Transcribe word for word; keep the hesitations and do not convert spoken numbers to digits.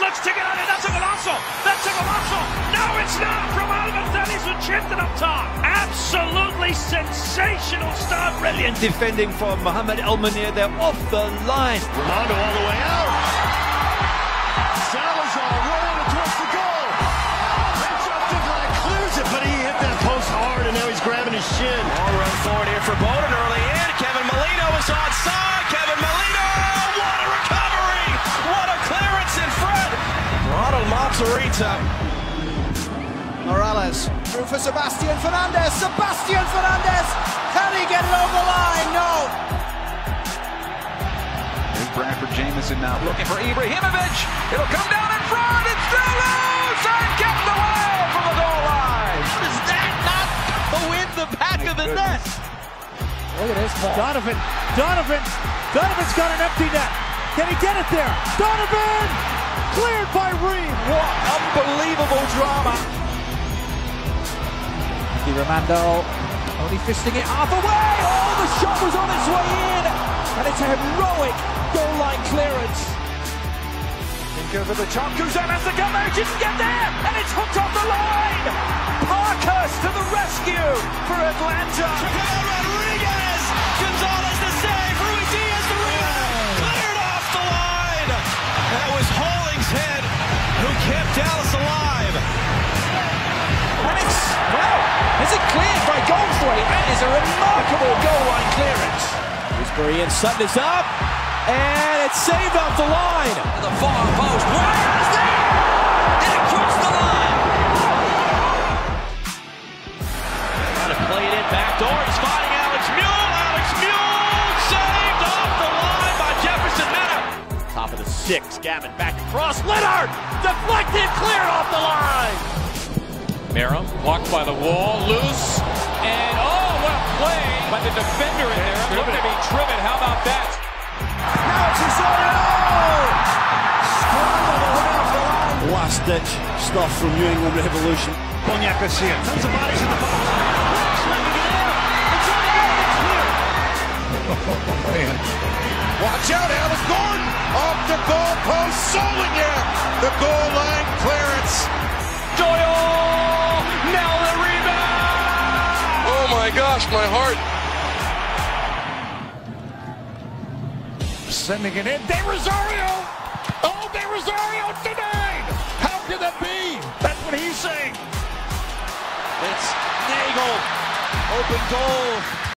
let's take it on, and that's a Golazo, that's a Golazo, no it's not, Romano Valdes with Chintan up top, absolutely sensational start, brilliant defending from Mohamed El-Munir, they're off the line, Romano all the way out, Salazar rolling towards the goal, Benchuk Diblack clears it, but he hit that post hard, and now he's grabbing his shin. All run forward here for Bowden early in, Kevin Molino is onside, Kevin Molino, what a recovery, what a clearance in front. Ronald Montserita. Morales, through for Sebastian Fernandez, Sebastian Fernandez, can he get it over the line? No. And Bradford Jameson now looking for Ibrahimovic, it'll come down in front, it's still loose and kept away from the goal line. How does that not go in the back of the net? Look at this ball. Donovan, Donovan, Donovan's got an empty net. Can he get it there? Donovan! Cleared by Reed. What unbelievable drama. DiRamando only fisting it half away. Oh, the shot was on its way in. And it's a heroic goal line clearance. Think over the top. Kuzan has to get there. He didn't get there. And it's hooked off the line. Marcus to the rescue for Atlanta. Gonzalez to save, Ruiz Diaz to Reed, cleared off the line! That was Hollingshead who kept Dallas alive. And it's, wow, is it cleared by Goldsworthy? That is a remarkable goal line clearance. Brian Sutton is up, and it's saved off the line. To the far post, Ryan is there, and it crossed the line. Trying to play it in, back door, he's finding Alex Mule. Top of the six, Gavin back across, Leonard! Deflected, cleared off the line! Marum blocked by the wall, loose, and oh, what a play by the defender in there. Look at him, driven, how about that? Now it's Rosario! Last ditch stuff from New England Revolution. Solignac is here, tons of bodies in the box. Watch out, Alice Gordon! Off the goal post, Solignac! The goal line clearance! Doyle! Now the rebound! Oh my gosh, my heart! Sending it in, De Rosario! Oh, De Rosario denied! How could that be? That's what he's saying! It's Nagel! Open goal!